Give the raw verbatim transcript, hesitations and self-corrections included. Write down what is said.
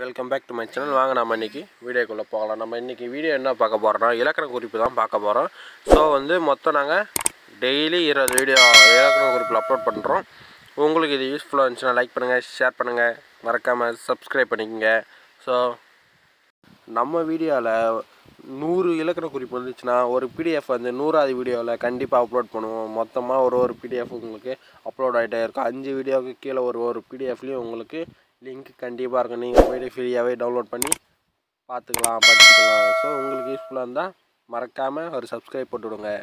Welcome back to my channel. வாங்க நாம இன்னைக்கு வீடியோக்குள்ள போகலாம். நம்ம இன்னைக்கு வீடியோ என்ன பார்க்க போறோம்னா இலக்கண குறிப்பு தான் பார்க்க போறோம். சோ வந்து மொத்தம் நாங்க டெய்லி twenty வீடியோ இலக்கண குறிப்புல அப்லோட் பண்றோம். உங்களுக்கு இது யூஸ்ஃபுல்லா இருந்துச்சுனா லைக் பண்ணுங்க, ஷேர் பண்ணுங்க, மறக்காம Subscribe பண்ணிக்கங்க. சோ நம்ம வீடியோல one hundred இலக்கண குறிப்பு வந்துச்சுனா ஒரு P D F வந்து one hundred வது வீடியோல கண்டிப்பா அப்லோட் பண்ணுவோம். மொத்தமா ஒரு ஒரு P D F உங்களுக்கு அப்லோட் ஆயிட்டே இருக்கும். five வீடியோக்கு கீழ ஒரு ஒரு P D F லியும் உங்களுக்கு லிங்க் கண்டிப்பா இருக்கு. நீங்க போய் ஃப்ரீயாவே டவுன்லோட் பண்ணி பாத்துக்கலாம், படிச்சுக்கலாம். சோ உங்களுக்கு யூஸ்ஃபுல்லா இருந்தா மறக்காம ஒரு Subscribe போட்டுடுங்க.